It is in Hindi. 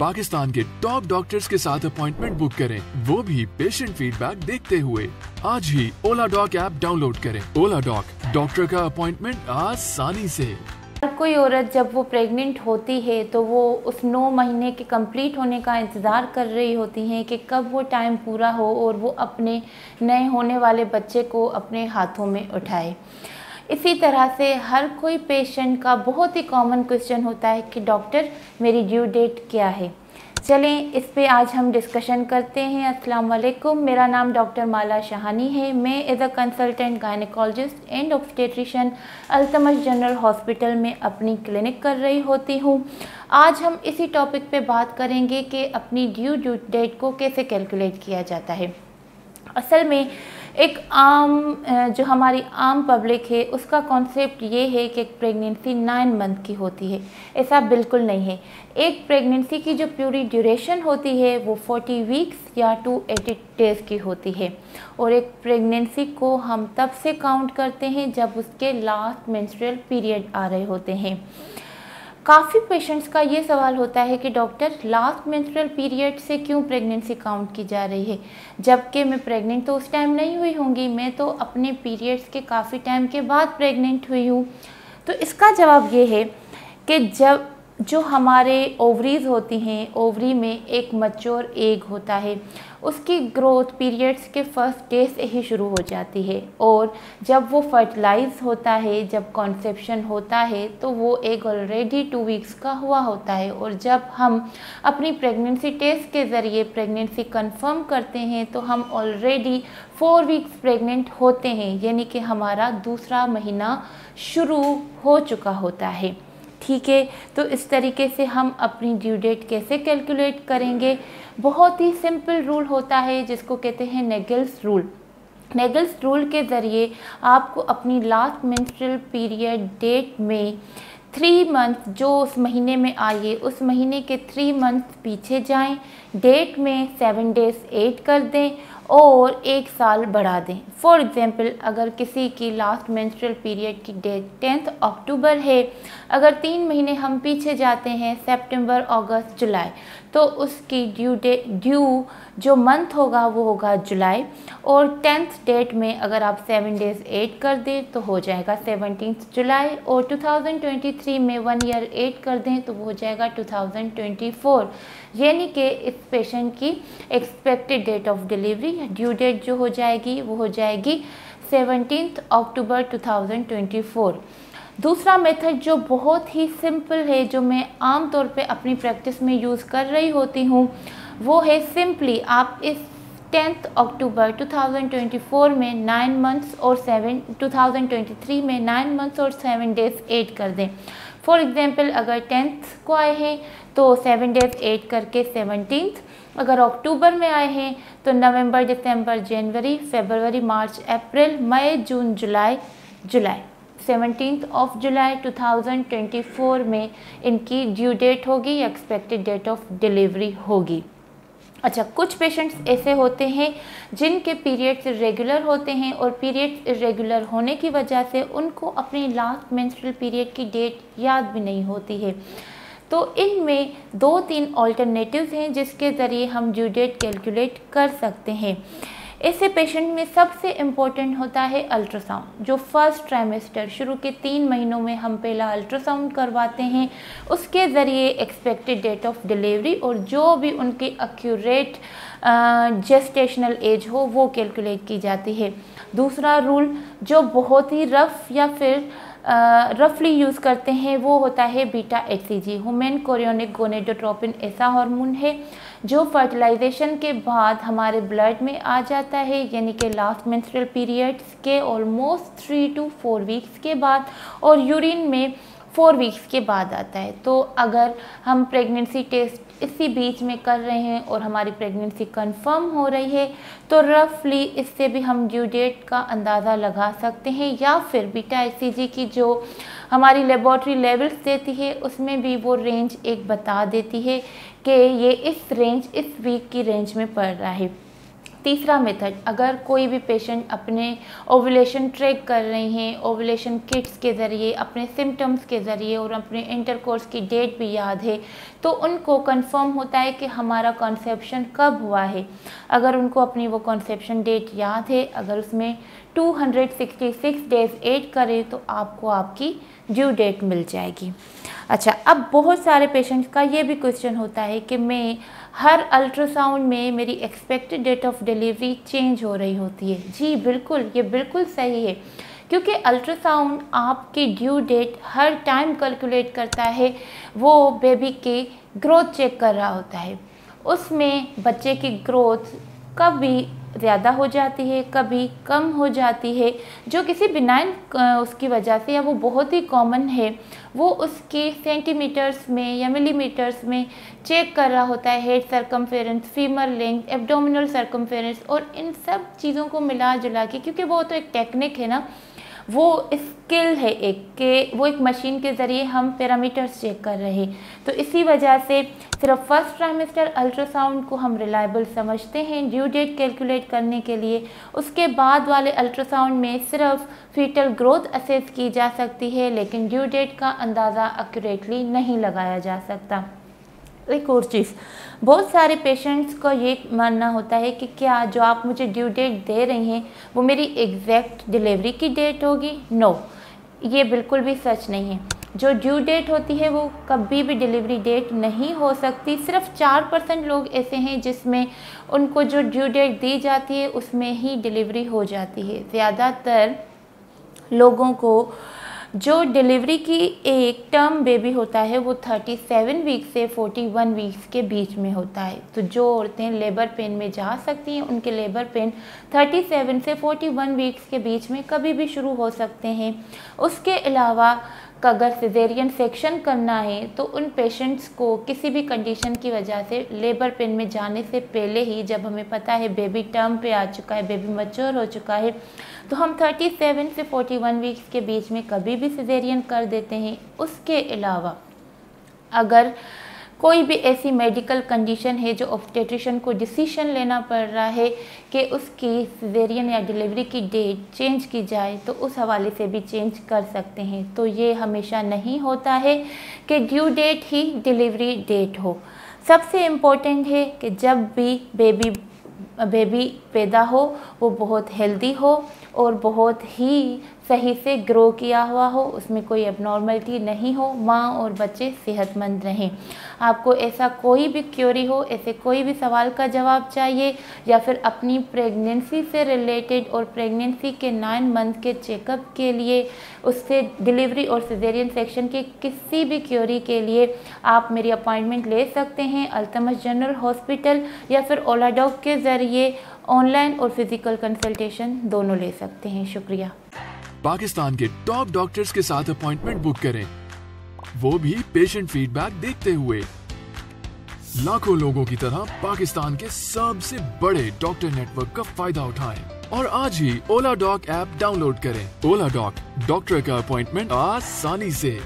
पाकिस्तान के टॉप डॉक्टर्स के साथ अपॉइंटमेंट बुक करें, वो भी पेशेंट फीडबैक देखते हुए। आज ही ओलाडॉक ऐप डाउनलोड करें। ओलाडॉक, डॉक्टर का अपॉइंटमेंट आसानी से। हर कोई औरत जब वो प्रेग्नेंट होती है तो वो उस 9 महीने के कंप्लीट होने का इंतज़ार कर रही होती हैं कि कब वो टाइम पूरा हो और वो अपने नए होने वाले बच्चे को अपने हाथों में उठाए। इसी तरह से हर कोई पेशेंट का बहुत ही कॉमन क्वेश्चन होता है कि डॉक्टर मेरी ड्यू डेट क्या है। चलें इस पे आज हम डिस्कशन करते हैं। अस्सलाम वालेकुम, मेरा नाम डॉक्टर माला शाहानी है। मैं as a consultant gynaecologist and obstetrician Altamash general hospital में अपनी क्लिनिक कर रही होती हूँ। आज हम इसी टॉपिक पे बात करेंगे कि अपनी ड्यू डेट को कैसे कैलकुलेट किया जाता है। असल में एक आम जो हमारी आम पब्लिक है उसका कॉन्सेप्ट ये है कि एक प्रेगनेंसी 9 मंथ की होती है। ऐसा बिल्कुल नहीं है। एक प्रेगनेंसी की जो पूरी ड्यूरेशन होती है वो 40 वीक्स या 280 डेज़ की होती है और एक प्रेगनेंसी को हम तब से काउंट करते हैं जब उसके लास्ट मेंस्ट्रुअल पीरियड आ रहे होते हैं। काफ़ी पेशेंट्स का ये सवाल होता है कि डॉक्टर लास्ट मेंस्ट्रुअल पीरियड से क्यों प्रेगनेंसी काउंट की जा रही है, जबकि मैं प्रेग्नेंट तो उस टाइम नहीं हुई होंगी, मैं तो अपने पीरियड्स के काफ़ी टाइम के बाद प्रेग्नेंट हुई हूँ। तो इसका जवाब ये है कि जब जो हमारे ओवरीज़ होती हैं, ओवरी में एक मैच्योर एग होता है, उसकी ग्रोथ पीरियड्स के फर्स्ट डे से ही शुरू हो जाती है और जब वो फर्टिलाइज़ होता है, जब कॉन्सेप्शन होता है तो वो एग ऑलरेडी 2 वीक्स का हुआ होता है। और जब हम अपनी प्रेगनेंसी टेस्ट के ज़रिए प्रेगनेंसी कंफर्म करते हैं तो हम ऑलरेडी 4 वीक्स प्रेगनेंट होते हैं, यानी कि हमारा दूसरा महीना शुरू हो चुका होता है। ठीक है, तो इस तरीके से हम अपनी ड्यू डेट कैसे कैलकुलेट करेंगे। बहुत ही सिंपल रूल होता है जिसको कहते हैं नेगेल्स रूल। नेगेल्स रूल के ज़रिए आपको अपनी लास्ट मेंस्ट्रुअल पीरियड डेट में 3 मंथ जो उस महीने में आइए उस महीने के 3 मंथ पीछे जाएं, डेट में 7 डेज़ ऐड कर दें और 1 साल बढ़ा दें। फॉर एग्ज़ाम्पल, अगर किसी की लास्ट मेंस्ट्रुअल पीरियड की डेट 10 अक्टूबर है, अगर 3 महीने हम पीछे जाते हैं सितंबर, अगस्त, जुलाई, तो उसकी ड्यू जो मंथ होगा वो होगा जुलाई और 10th डेट में अगर आप 7 डेज़ ऐड कर दें तो हो जाएगा 17 जुलाई और 2023 में 1 ईयर ऐड कर दें तो वो हो जाएगा 2024। यानी कि इस पेशेंट की expected date of delivery due date जो हो जाएगी वो हो जाएगी 17 अक्टूबर 2024। दूसरा मेथड जो बहुत ही सिंपल है, जो मैं आम तौर पे अपनी प्रैक्टिस में यूज़ कर रही होती हूँ, वो है सिंपली आप इस 10 अक्टूबर 2024 में 9 मंथ्स और 7 2023 में 9 मंथ्स और 7 डेज़ ऐड कर दें। फॉर एग्ज़ाम्पल, अगर 10th को आए हैं तो 7 डेज़ ऐड करके 17th, अगर अक्टूबर में आए हैं तो नवंबर, दिसंबर, जनवरी, फरवरी, मार्च, अप्रैल, मई, जून, जुलाई 17 जुलाई 2024 में इनकी ड्यू डेट होगी, एक्सपेक्टेड डेट ऑफ डिलीवरी होगी। अच्छा, कुछ पेशेंट्स ऐसे होते हैं जिनके पीरियड्स इरेगुलर होते हैं और पीरियड्स इरेगुलर होने की वजह से उनको अपनी लास्ट मेंस्ट्रुअल पीरियड की डेट याद भी नहीं होती है। तो इनमें 2-3 ऑल्टरनेटिव्स हैं जिसके ज़रिए हम ड्यू डेट कैलकुलेट कर सकते हैं। ऐसे पेशेंट में सबसे इम्पोर्टेंट होता है अल्ट्रासाउंड, जो फर्स्ट ट्राइमेस्टर शुरू के 3 महीनों में हम पहला अल्ट्रासाउंड करवाते हैं। उसके ज़रिए एक्सपेक्टेड डेट ऑफ डिलीवरी और जो भी उनके एक्यूरेट जेस्टेशनल एज हो वो कैलकुलेट की जाती है। दूसरा रूल जो बहुत ही रफ़ या फिर रफली यूज़ करते हैं वो होता है beta hCG, human chorionic gonadotropin. ऐसा हार्मोन है जो फर्टिलाइजेशन के बाद हमारे ब्लड में आ जाता है, यानी कि लास्ट मेंस्ट्रुअल पीरियड्स के ऑलमोस्ट 3 to 4 वीक्स के बाद और यूरिन में 4 वीक्स के बाद आता है। तो अगर हम प्रेगनेंसी टेस्ट इसी बीच में कर रहे हैं और हमारी प्रेगनेंसी कंफर्म हो रही है तो रफली इससे भी हम ड्यू डेट का अंदाज़ा लगा सकते हैं, या फिर बीटा hCG की जो हमारी लेबॉर्ट्री लेवल्स देती है उसमें भी वो रेंज एक बता देती है कि ये इस वीक की रेंज में पड़ रहा है। तीसरा मेथड, अगर कोई भी पेशेंट अपने ओवुलेशन ट्रैक कर रहे हैं ओवुलेशन किट्स के ज़रिए, अपने सिम्टम्स के ज़रिए और अपने इंटरकोर्स की डेट भी याद है, तो उनको कंफर्म होता है कि हमारा कॉन्सेप्शन कब हुआ है। अगर उनको अपनी वो कॉन्सेप्शन डेट याद है, अगर उसमें 266 डेज ऐड करें तो आपको आपकी ड्यू डेट मिल जाएगी। अच्छा, अब बहुत सारे पेशेंट्स का ये भी क्वेश्चन होता है कि मैं हर अल्ट्रासाउंड में मेरी expected date of delivery change हो रही होती है। जी बिल्कुल, ये बिल्कुल सही है, क्योंकि अल्ट्रासाउंड आपकी ड्यू डेट हर टाइम कैलकुलेट करता है। वो बेबी की ग्रोथ चेक कर रहा होता है, उसमें बच्चे की ग्रोथ कभी ज़्यादा हो जाती है कभी कम हो जाती है, जो किसी बिनाइन उसकी वजह से या वो बहुत ही कॉमन है, वो उसके सेंटीमीटर्स में या मिलीमीटर्स में चेक कर रहा होता है। Head circumference, femur length, abdominal circumference और इन सब चीज़ों को मिला जुला के, क्योंकि वो तो एक टेक्निक है ना, वो स्किल है एक के, वो एक मशीन के ज़रिए हम पैरामीटर्स चेक कर रहे हैं। तो इसी वजह से सिर्फ फर्स्ट ट्राइमेस्टर अल्ट्रासाउंड को हम रिलायबल समझते हैं ड्यू डेट कैलकुलेट करने के लिए। उसके बाद वाले अल्ट्रासाउंड में सिर्फ फीटल ग्रोथ असेस की जा सकती है, लेकिन ड्यू डेट का अंदाज़ा एक्यूरेटली नहीं लगाया जा सकता। एक और चीज़, बहुत सारे पेशेंट्स को ये मानना होता है कि क्या जो आप मुझे ड्यू डेट दे रहे हैं वो मेरी एग्जैक्ट डिलीवरी की डेट होगी। नो, ये बिल्कुल भी सच नहीं है। जो ड्यू डेट होती है वो कभी भी डिलीवरी डेट नहीं हो सकती। सिर्फ 4% लोग ऐसे हैं जिसमें उनको जो ड्यू डेट दी जाती है उसमें ही डिलीवरी हो जाती है। ज़्यादातर लोगों को जो डिलीवरी की एक टर्म बेबी होता है वो 37 वीक्स से 41 वीक्स के बीच में होता है। तो जो औरतें लेबर पेन में जा सकती हैं उनके लेबर पेन 37 से 41 वीक्स के बीच में कभी भी शुरू हो सकते हैं। उसके अलावा अगर सिजेरियन सेक्शन करना है तो उन पेशेंट्स को किसी भी कंडीशन की वजह से लेबर पेन में जाने से पहले ही, जब हमें पता है बेबी टर्म पे आ चुका है, बेबी मैच्योर हो चुका है, तो हम 37 से 41 वीक्स के बीच में कभी भी सिजेरियन कर देते हैं। उसके अलावा अगर कोई भी ऐसी मेडिकल कंडीशन है जो ऑब्स्टेट्रिशियन को डिसीजन लेना पड़ रहा है कि उसकी सिजेरियन या डिलीवरी की डेट चेंज की जाए, तो उस हवाले से भी चेंज कर सकते हैं। तो ये हमेशा नहीं होता है कि ड्यू डेट ही डिलीवरी डेट हो। सबसे इम्पोर्टेंट है कि जब भी बेबी पैदा हो वो बहुत हेल्दी हो और बहुत ही सही से ग्रो किया हुआ हो, उसमें कोई एबनॉर्मलिटी नहीं हो, माँ और बच्चे सेहतमंद रहें। आपको ऐसा कोई भी क्यूरी हो, ऐसे कोई भी सवाल का जवाब चाहिए या फिर अपनी प्रेगनेंसी से रिलेटेड और प्रेगनेंसी के 9 मंथ के चेकअप के लिए, उससे डिलीवरी और सिजेरियन सेक्शन के किसी भी क्यूरी के लिए आप मेरी अपॉइंटमेंट ले सकते हैं अल्तमश जनरल हॉस्पिटल या फिर ओलाडॉक के ज़रिए। ऑनलाइन और फिजिकल कंसल्टेशन दोनों ले सकते हैं। शुक्रिया। पाकिस्तान के टॉप डॉक्टर्स के साथ अपॉइंटमेंट बुक करें, वो भी पेशेंट फीडबैक देखते हुए। लाखों लोगों की तरह पाकिस्तान के सबसे बड़े डॉक्टर नेटवर्क का फायदा उठाएं और आज ही ओला डॉक ऐप डाउनलोड करें। ओला डॉक, डॉक्टर का अपॉइंटमेंट आसानी से।